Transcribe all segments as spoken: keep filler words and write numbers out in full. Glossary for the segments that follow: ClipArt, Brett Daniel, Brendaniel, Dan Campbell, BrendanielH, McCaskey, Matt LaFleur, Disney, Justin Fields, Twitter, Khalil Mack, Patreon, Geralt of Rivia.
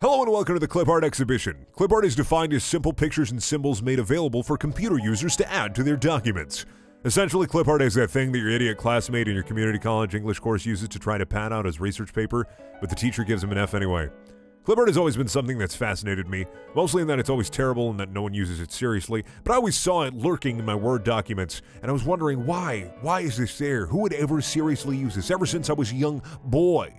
Hello and welcome to the ClipArt exhibition. ClipArt is defined as simple pictures and symbols made available for computer users to add to their documents. Essentially, ClipArt is that thing that your idiot classmate in your community college English course uses to try to pad out his research paper, but the teacher gives him an F anyway. ClipArt has always been something that's fascinated me, mostly in that it's always terrible and that no one uses it seriously, but I always saw it lurking in my Word documents, and I was wondering why? Why is this there? Who would ever seriously use this ever since I was a young boy?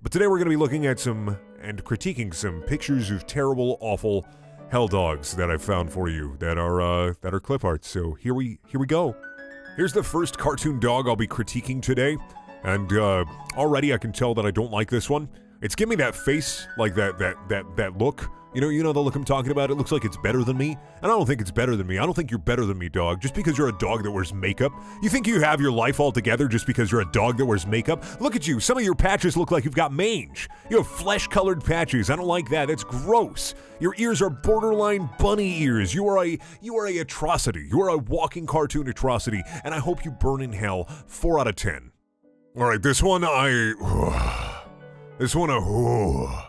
But today we're going to be looking at some, and critiquing some, pictures of terrible, awful hell dogs that I found for you that are, uh, that are clip art. So here we, here we go. Here's the first cartoon dog I'll be critiquing today, and, uh, already I can tell that I don't like this one. It's giving me that face, like that, that, that, that look. You know, you know the look I'm talking about? It looks like it's better than me. And I don't think it's better than me. I don't think you're better than me, dog. Just because you're a dog that wears makeup. You think you have your life all together just because you're a dog that wears makeup? Look at you. Some of your patches look like you've got mange. You have flesh-colored patches. I don't like that. That's gross. Your ears are borderline bunny ears. You are a, you are a atrocity. You are a walking cartoon atrocity. And I hope you burn in hell. four out of ten. Alright, this one I... This one I...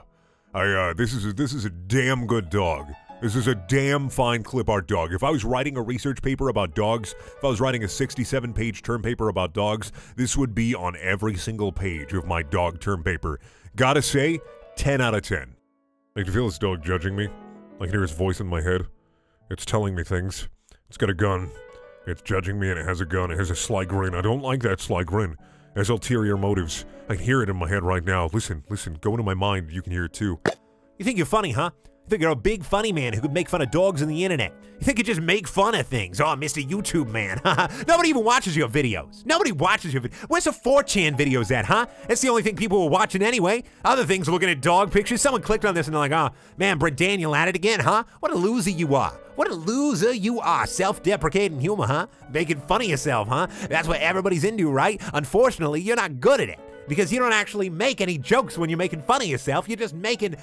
I, uh, this is a, this is a damn good dog. This is a damn fine clip art dog. If I was writing a research paper about dogs, if I was writing a sixty-seven page term paper about dogs, this would be on every single page of my dog term paper. Gotta say, ten out of ten. I can feel this dog judging me. I can hear his voice in my head. It's telling me things. It's got a gun. It's judging me and it has a gun. It has a sly grin. I don't like that sly grin. It has ulterior motives. I can hear it in my head right now. Listen, listen, go into my mind, you can hear it too. You think you're funny, huh? You think you're a big funny man who could make fun of dogs on the internet. You think you just make fun of things. Oh, Mister YouTube man, haha. Nobody even watches your videos. Nobody watches your videos. Where's the four chan videos at, huh? That's the only thing people were watching anyway. Other things are looking at dog pictures. Someone clicked on this and they're like, oh, man, Brett Daniel at it again, huh? What a loser you are. What a loser you are. Self-deprecating humor, huh? Making fun of yourself, huh? That's what everybody's into, right? Unfortunately, you're not good at it because you don't actually make any jokes when you're making fun of yourself. You're just making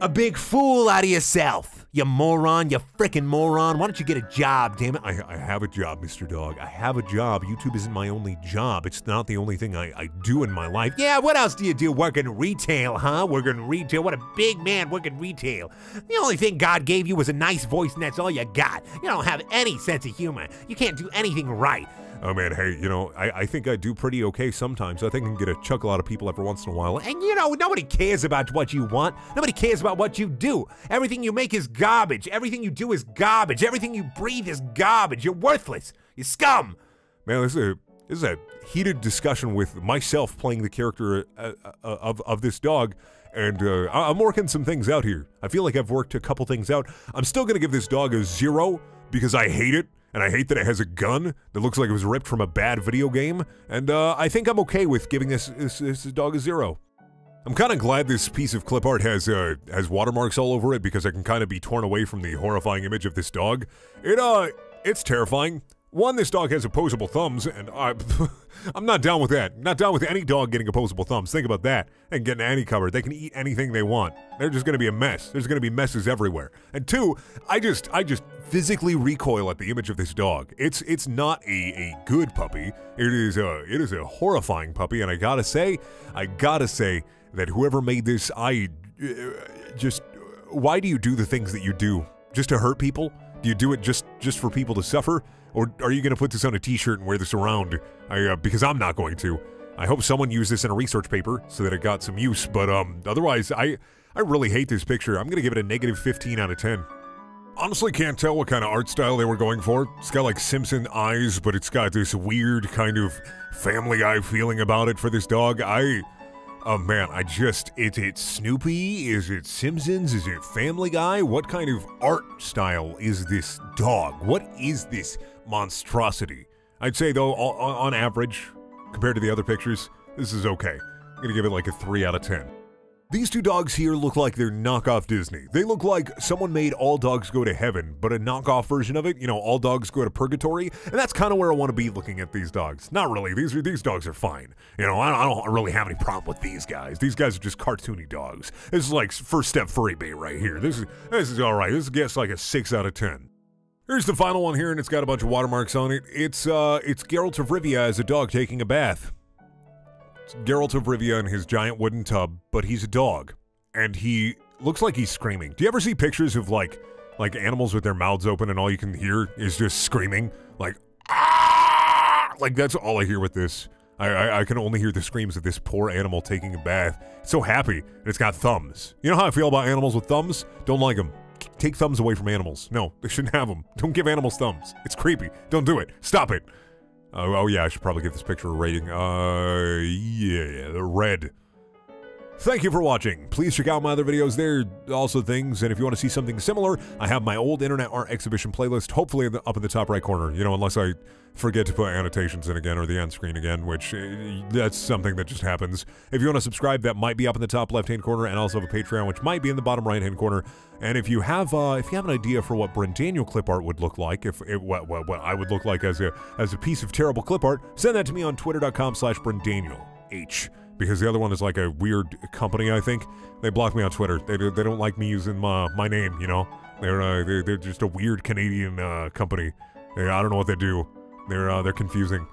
a big fool out of yourself. You moron, you frickin' moron. Why don't you get a job, damn it? I, I have a job, Mister Dog. I have a job. YouTube isn't my only job. It's not the only thing I, I do in my life. Yeah, what else do you do? Work in retail, huh? Work in retail. What a big man working retail. The only thing God gave you was a nice voice, and that's all you got. You don't have any sense of humor. You can't do anything right. Oh man, hey, you know, I, I think I do pretty okay sometimes. I think I can get a chuckle out of people every once in a while. And you know, nobody cares about what you want. Nobody cares about what you do. Everything you make is garbage. Everything you do is garbage. Everything you breathe is garbage. You're worthless. You scum. Man, this is a, this is a heated discussion with myself playing the character uh, uh, of, of this dog. And uh, I'm working some things out here. I feel like I've worked a couple things out. I'm still going to give this dog a zero because I hate it. And I hate that it has a gun that looks like it was ripped from a bad video game. And uh, I think I'm okay with giving this, this, this dog a zero. I'm kind of glad this piece of clip art has uh, has watermarks all over it because I can kind of be torn away from the horrifying image of this dog. It uh, it's terrifying. One, this dog has opposable thumbs, and I, I'm not down with that. Not down with any dog getting opposable thumbs. Think about that. And getting any covered. They can eat anything they want. They're just going to be a mess. There's going to be messes everywhere. And two, I just, I just. physically recoil at the image of this dog. It's it's not a, a good puppy. It is a it is a horrifying puppy, and I gotta say, I gotta say that whoever made this, I uh, just why do you do the things that you do? Just to hurt people? Do you do it just just for people to suffer, or are you gonna put this on a T-shirt and wear this around? I uh, because I'm not going to. I hope someone used this in a research paper so that it got some use. But um, otherwise, I I really hate this picture. I'm gonna give it a negative fifteen out of ten. Honestly can't tell what kind of art style they were going for. It's got like Simpson eyes, but it's got this weird kind of family eye feeling about it for this dog. I, oh man, I just, is it Snoopy? Is it Simpsons? Is it Family Guy? What kind of art style is this dog? What is this monstrosity? I'd say though, on average, compared to the other pictures, this is okay. I'm gonna give it like a three out of ten. These two dogs here look like they're knockoff Disney. They look like someone made All Dogs Go to Heaven, but a knockoff version of it, you know, All Dogs Go to Purgatory, and that's kind of where I want to be looking at these dogs. Not really, these are, these dogs are fine. You know, I don't, I don't really have any problem with these guys. These guys are just cartoony dogs. This is like First Step Furry Bait right here. This is, this is alright, this gets like a six out of ten. Here's the final one here, and it's got a bunch of watermarks on it. It's, uh, it's Geralt of Rivia as a dog taking a bath. Geralt of Rivia in his giant wooden tub, but he's a dog. and he looks like he's screaming. Do you ever see pictures of like like animals with their mouths open and all you can hear is just screaming? Like, ah! Like that's all I hear with this. I, I, I can only hear the screams of this poor animal taking a bath. It's so happy, and it's got thumbs. You know how I feel about animals with thumbs? Don't like them. C take thumbs away from animals. No, they shouldn't have them. Don't give animals thumbs. It's creepy. Don't do it. Stop it. Uh, oh yeah, I should probably give this picture a rating. Uh, yeah, red. Thank you for watching. Please check out my other videos. They're also things, and if you want to see something similar, I have my old internet art exhibition playlist, hopefully in the, up in the top right corner. You know, unless I forget to put annotations in again or the end screen again, which uh, that's something that just happens. If you want to subscribe, that might be up in the top left-hand corner, and I also have a Patreon, which might be in the bottom right-hand corner. And if you have, uh, if you have an idea for what Brendaniel clip art would look like, if it, what, what what I would look like as a as a piece of terrible clip art, send that to me on twitter dot com slash Brendaniel H. Because the other one is like a weird company, I think. They blocked me on Twitter. They, they don't like me using my, my name, you know? They're, uh, they're, they're just a weird Canadian uh, company. They, I don't know what they do. They're, uh, they're confusing.